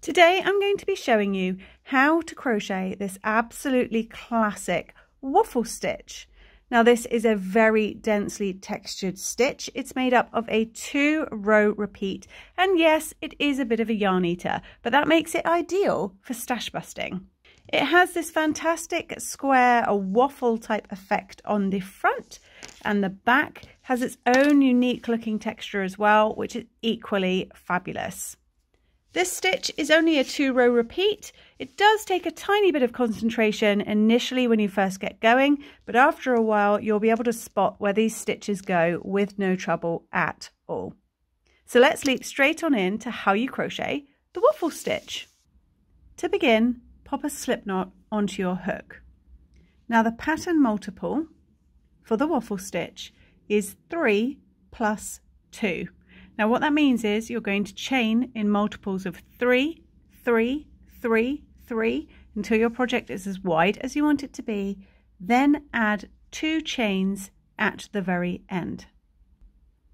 Today I'm going to be showing you how to crochet this absolutely classic waffle stitch. Now this is a very densely textured stitch. It's made up of a 2-row repeat, and yes, it is a bit of a yarn eater, but that makes it ideal for stash busting. It has this fantastic square, a waffle type effect on the front, and the back has its own unique looking texture as well, which is equally fabulous. This stitch is only a 2-row repeat. It does take a tiny bit of concentration initially when you first get going, but after a while you'll be able to spot where these stitches go with no trouble at all. So let's leap straight on in to how you crochet the waffle stitch. To begin, pop a slip knot onto your hook. Now the pattern multiple for the waffle stitch is 3 plus 2. Now what that means is you're going to chain in multiples of 3, 3, 3, 3 until your project is as wide as you want it to be, then add 2 chains at the very end.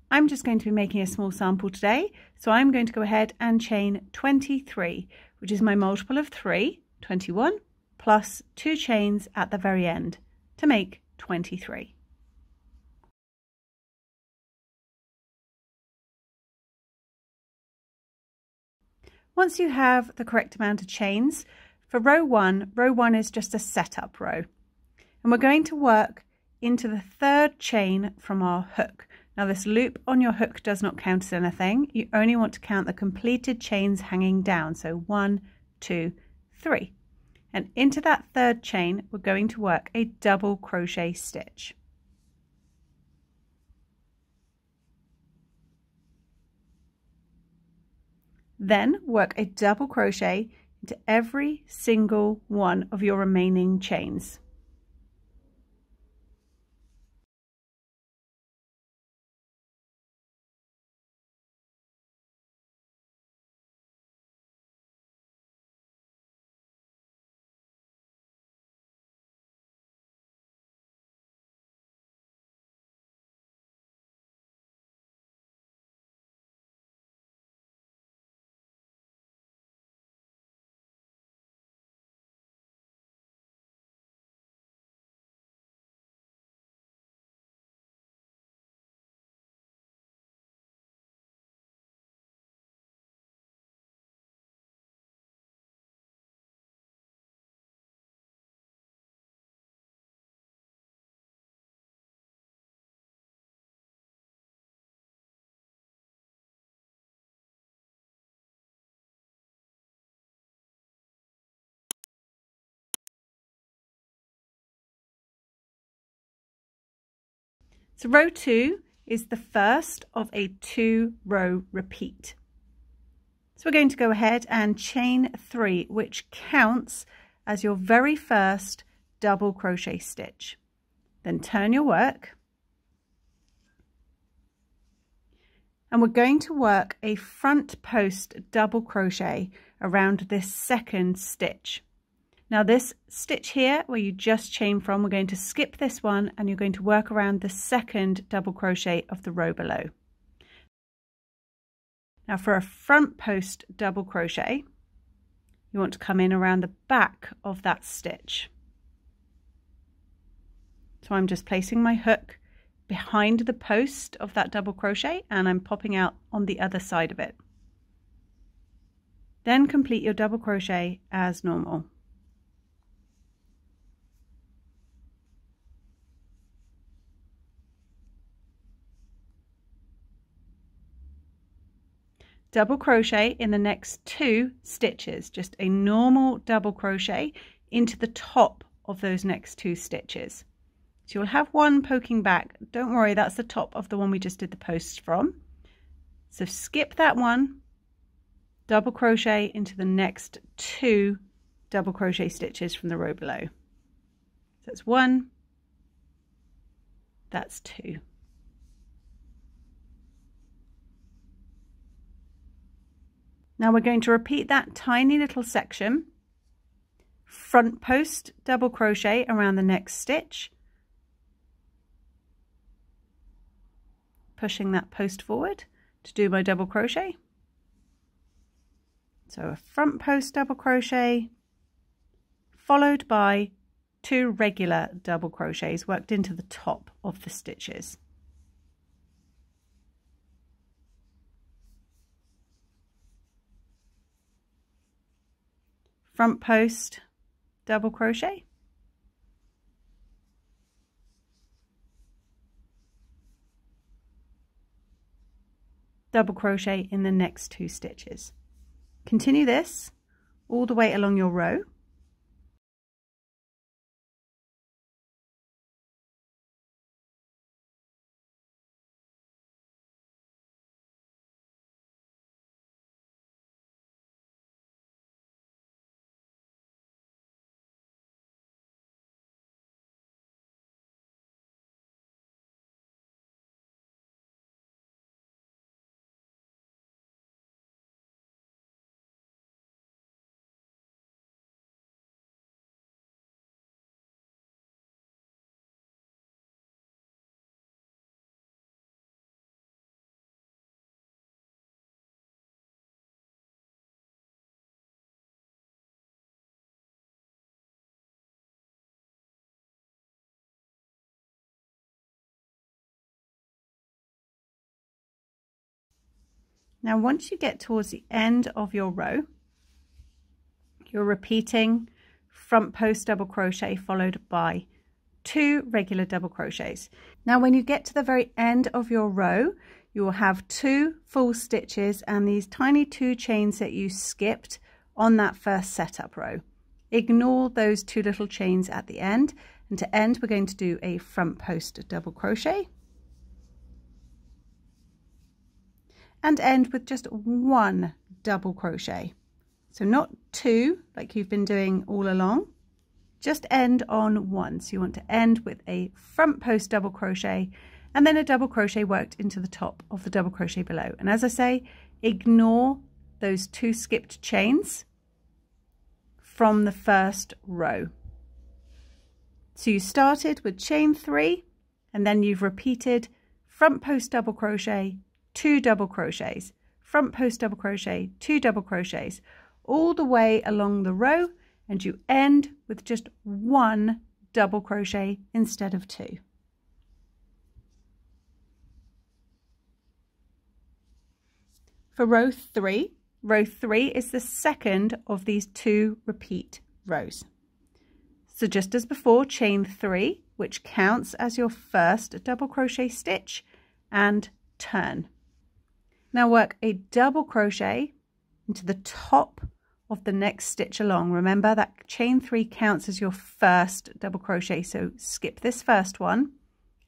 I'm just going to be making a small sample today, so I'm going to go ahead and chain 23, which is my multiple of 3, 21, plus 2 chains at the very end to make 23. Once you have the correct amount of chains, for row 1 is just a setup row. And we're going to work into the 3rd chain from our hook. Now this loop on your hook does not count as anything. You only want to count the completed chains hanging down. So 1, 2, 3. And into that 3rd chain, we're going to work a double crochet stitch. Then work a double crochet into every single one of your remaining chains. So row 2 is the first of a 2-row repeat. So we're going to go ahead and chain 3, which counts as your very first double crochet stitch. Then turn your work. And we're going to work a front post double crochet around this 2nd stitch. Now this stitch here, where you just chain from, we're going to skip this one and you're going to work around the 2nd double crochet of the row below. Now for a front post double crochet, you want to come in around the back of that stitch. So I'm just placing my hook behind the post of that double crochet and I'm popping out on the other side of it. Then complete your double crochet as normal. Double crochet in the next 2 stitches, just a normal double crochet into the top of those next 2 stitches. So you'll have one poking back. Don't worry, that's the top of the one we just did the post from. So skip that one, double crochet into the next 2 double crochet stitches from the row below. So that's 1, that's 2. Now we're going to repeat that tiny little section, front post double crochet around the next stitch, pushing that post forward to do my double crochet, So a front post double crochet followed by 2 regular double crochets worked into the top of the stitches. Front post double crochet, double crochet in the next 2 stitches. Continue this all the way along your row. Now, once you get towards the end of your row, you're repeating front post double crochet followed by 2 regular double crochets. Now, when you get to the very end of your row, you will have 2 full stitches and these tiny 2 chains that you skipped on that first setup row. Ignore those 2 little chains at the end, and to end, we're going to do a front post double crochet and end with just 1 double crochet. So not 2 like you've been doing all along, just end on 1. So you want to end with a front post double crochet and then a double crochet worked into the top of the double crochet below. And as I say, ignore those 2 skipped chains from the first row. So you started with chain 3 and then you've repeated front post double crochet, 2 double crochets, front post double crochet, 2 double crochets, all the way along the row, and you end with just 1 double crochet instead of 2. For row 3, row 3 is the second of these 2 repeat rows. So just as before, chain 3, which counts as your first double crochet stitch, and turn. Now work a double crochet into the top of the next stitch along. Remember that chain 3 counts as your first double crochet, so skip this first one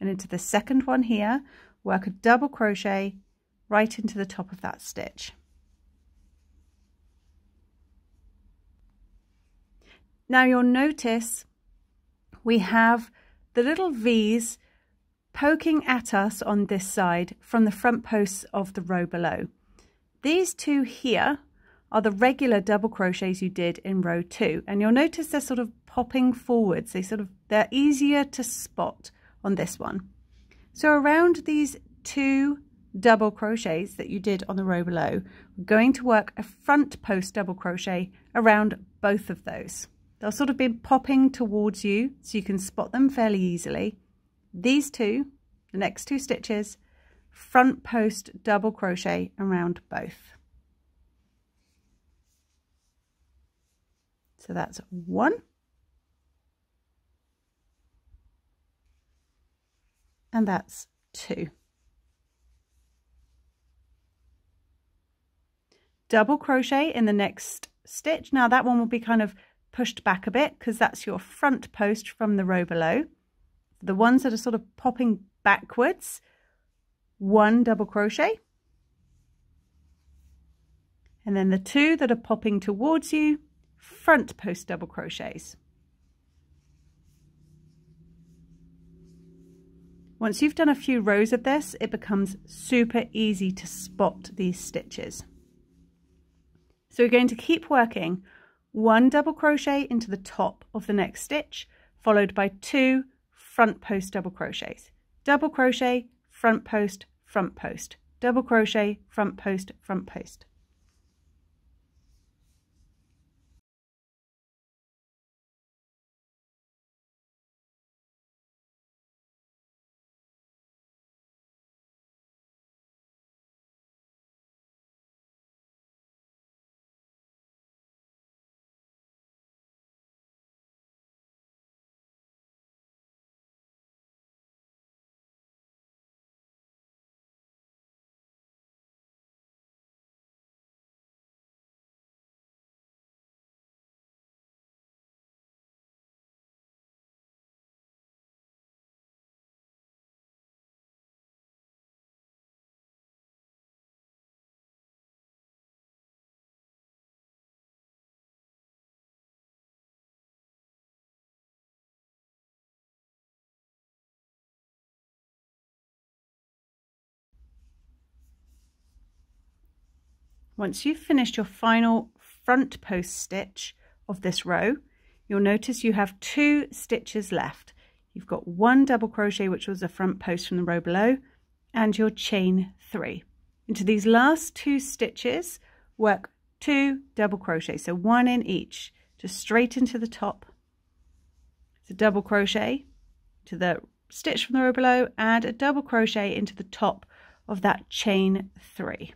and into the second one here, work a double crochet right into the top of that stitch. Now you'll notice we have the little V's poking at us on this side from the front posts of the row below. These 2 here are the regular double crochets you did in row 2, and you'll notice they're sort of popping forwards. They're easier to spot on this one. So around these 2 double crochets that you did on the row below, we're going to work a front post double crochet around both of those. They'll sort of be popping towards you so you can spot them fairly easily. These 2, the next 2 stitches, front post double crochet around both. So that's 1 and that's 2. Double crochet in the next stitch. Now that one will be kind of pushed back a bit because that's your front post from the row below. The ones that are sort of popping backwards, 1 double crochet, and then the 2 that are popping towards you, front post double crochets. Once you've done a few rows of this, it becomes super easy to spot these stitches. So we're going to keep working 1 double crochet into the top of the next stitch, followed by 2 front post double crochets, double crochet, front post, front post, double crochet, front post, front post. Once you've finished your final front post stitch of this row, you'll notice you have 2 stitches left. You've got 1 double crochet, which was the front post from the row below, and your chain 3. Into these last 2 stitches, work 2 double crochets, so 1 in each, just straight into the top. So double crochet to the stitch from the row below, add a double crochet into the top of that chain 3.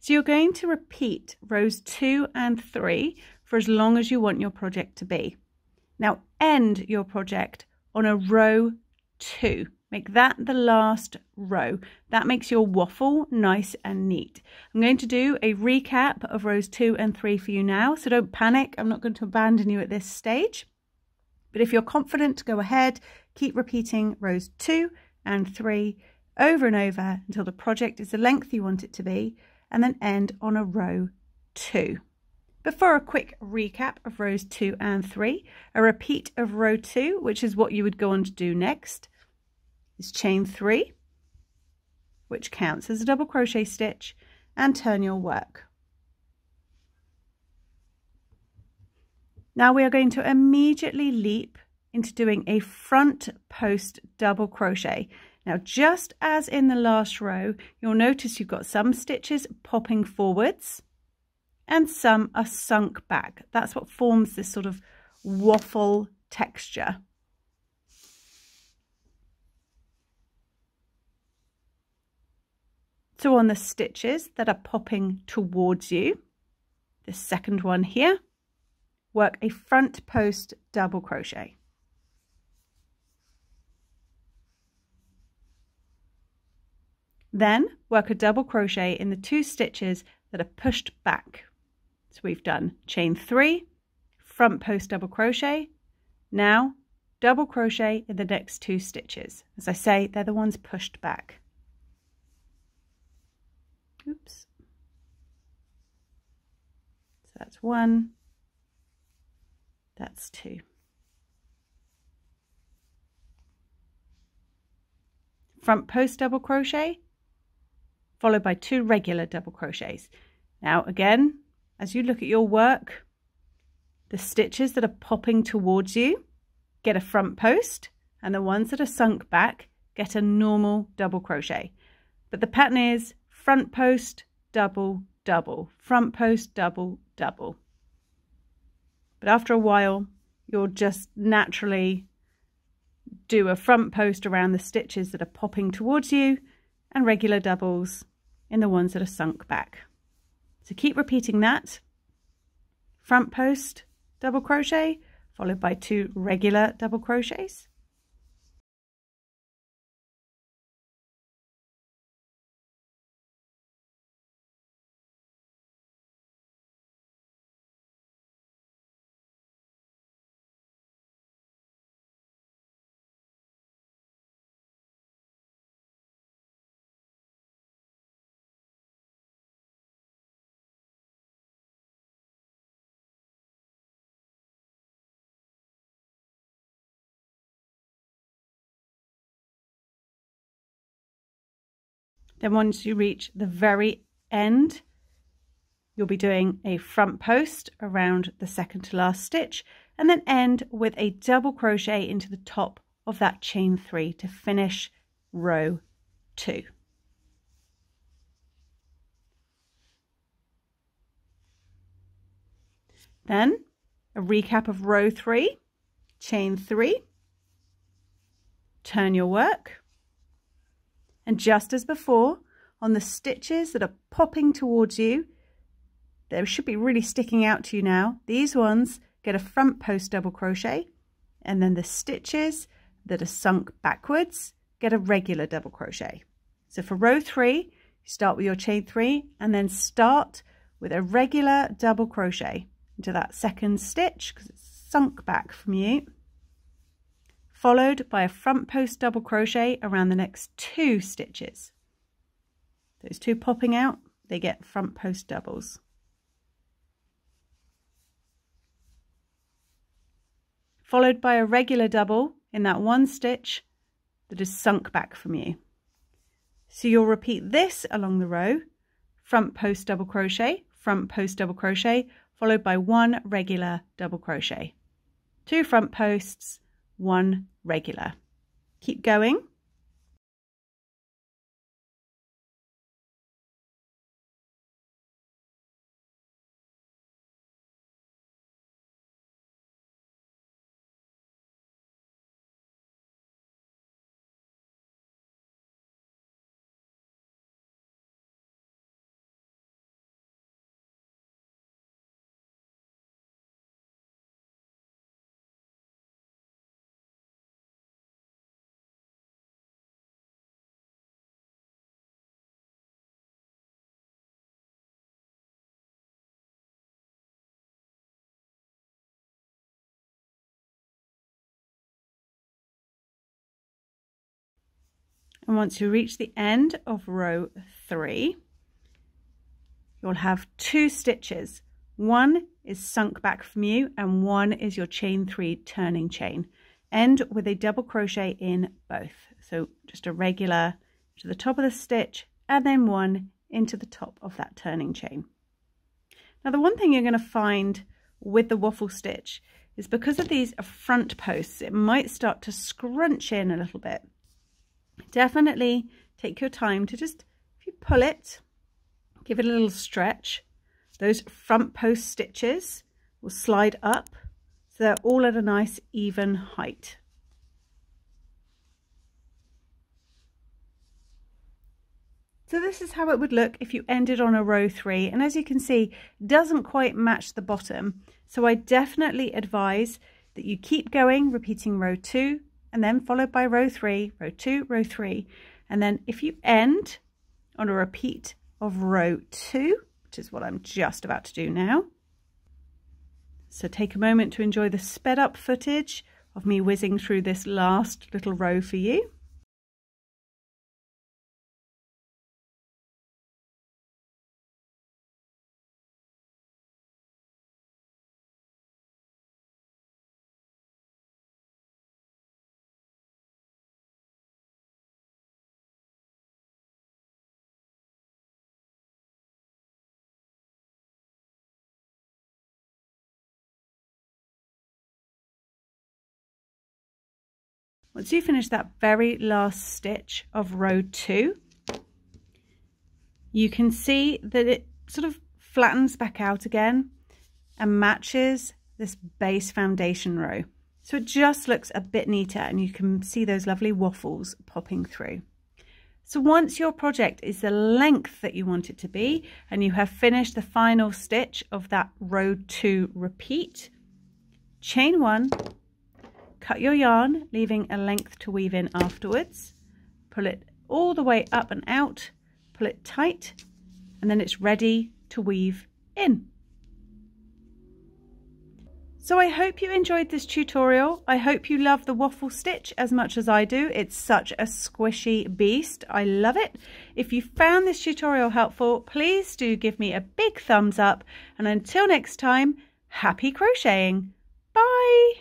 So you're going to repeat rows 2 and 3 for as long as you want your project to be. Now end your project on a row 2. Make that the last row. That makes your waffle nice and neat. I'm going to do a recap of rows 2 and 3 for you now, so don't panic. I'm not going to abandon you at this stage. But if you're confident, go ahead, keep repeating rows 2 and 3 over and over until the project is the length you want it to be, and then end on a row 2. But for a quick recap of rows 2 and 3, a repeat of row 2, which is what you would go on to do next, is chain 3, which counts as a double crochet stitch, and turn your work. Now we are going to immediately leap into doing a front post double crochet. Now, just as in the last row, you'll notice you've got some stitches popping forwards and some are sunk back. That's what forms this sort of waffle texture. So on the stitches that are popping towards you, the second one here, work a front post double crochet. Then work a double crochet in the 2 stitches that are pushed back. So we've done chain 3, front post double crochet. Now double crochet in the next 2 stitches. As I say, they're the ones pushed back. Oops. So that's 1, that's 2. Front post double crochet, followed by 2 regular double crochets. Now again, as you look at your work, the stitches that are popping towards you get a front post, and the ones that are sunk back get a normal double crochet. But the pattern is front post, double, double, front post, double, double. But after a while, you'll just naturally do a front post around the stitches that are popping towards you and regular doubles in the ones that are sunk back. So keep repeating that. Front post double crochet, followed by 2 regular double crochets. Then once you reach the very end, you'll be doing a front post around the second to last stitch, and then end with a double crochet into the top of that chain 3 to finish row 2. Then a recap of row 3, chain 3, turn your work. And just as before, on the stitches that are popping towards you, they should be really sticking out to you now. These ones get a front post double crochet, and then the stitches that are sunk backwards get a regular double crochet. So for row 3, you start with your chain 3 and then start with a regular double crochet into that second stitch because it's sunk back from you, followed by a front post double crochet around the next 2 stitches. Those 2 popping out, they get front post doubles. followed by a regular double in that one stitch that is sunk back from you. So you'll repeat this along the row, front post double crochet, followed by one regular double crochet, two front posts, one regular. Keep going. And once you reach the end of row 3, you'll have 2 stitches. One is sunk back from you and one is your chain 3 turning chain. End with a double crochet in both. So just a regular to the top of the stitch and then one into the top of that turning chain. Now the one thing you're going to find with the waffle stitch is because of these front posts, it might start to scrunch in a little bit. Definitely take your time to just, if you pull it, give it a little stretch. Those front post stitches will slide up so they're all at a nice even height. So this is how it would look if you ended on a row 3, and as you can see, it doesn't quite match the bottom. So I definitely advise that you keep going, repeating row 2, and then followed by row 3, row 2, row 3. And then if you end on a repeat of row 2, which is what I'm just about to do now. So take a moment to enjoy the sped up footage of me whizzing through this last little row for you. Once you finish that very last stitch of row 2, you can see that it sort of flattens back out again and matches this base foundation row. So it just looks a bit neater and you can see those lovely waffles popping through. So once your project is the length that you want it to be and you have finished the final stitch of that row 2 repeat, chain 1, cut your yarn, leaving a length to weave in afterwards, pull it all the way up and out, pull it tight, and then it's ready to weave in. So I hope you enjoyed this tutorial. I hope you love the waffle stitch as much as I do. It's such a squishy beast. I love it. If you found this tutorial helpful, please do give me a big thumbs up. And until next time, happy crocheting. Bye.